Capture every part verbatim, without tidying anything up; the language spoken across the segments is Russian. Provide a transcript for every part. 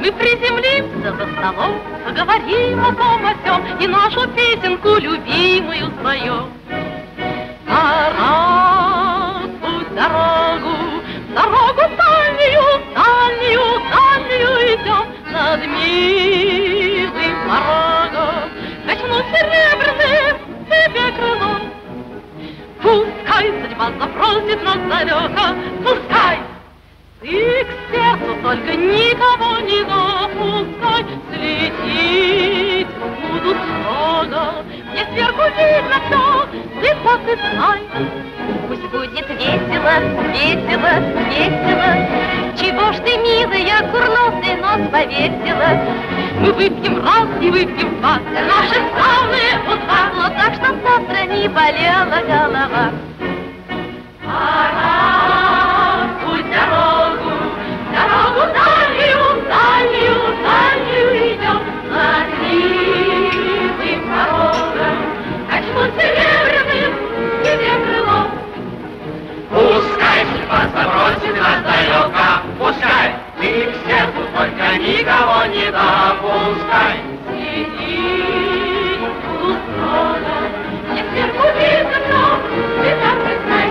Мы приземлимся за столом, поговорим о том, о сём и нашу песенку любимую свою. Пора в путь дорогу, дорогу дальнюю, дальнюю, дальнюю идем. Над милым порогом качну серебряным тебе крылом. Пускай судьба запросит нас далеко, пускай ты к сердцу только никого не допускай. Слетит буду строго, мне сверху видно все, ты так и знай. Пусть будет весело, весело, весело. Чего ж ты, милая, курносый нос повесила? Мы выпьем раз и выпьем два, наши славные утра, так что завтра не болела голова. Никого не допускай. Сиди, буду строго, не сверху видно, но ты так и знай.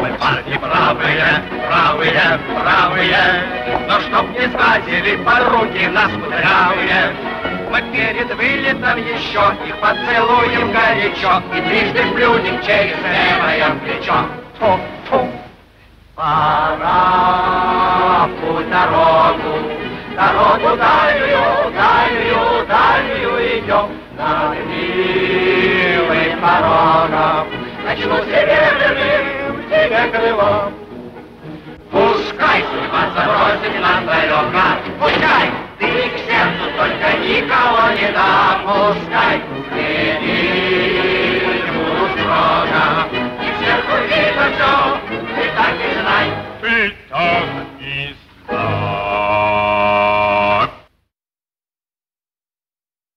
Мы парни правые, правые, правые, но чтоб не сгадили по руки нас мудрявые. Мы перед вылетом еще их поцелуем горячо и трижды плюнем через левое плечо. Фу, фу. Пора в путь дорогу, дорогу дальнюю, дальнюю, дальнюю идем. Над милым порогом начну серебряным тебе крылом. Пускай судьба забросит нас далеко, пускай ты к сердцу только никого не допускай.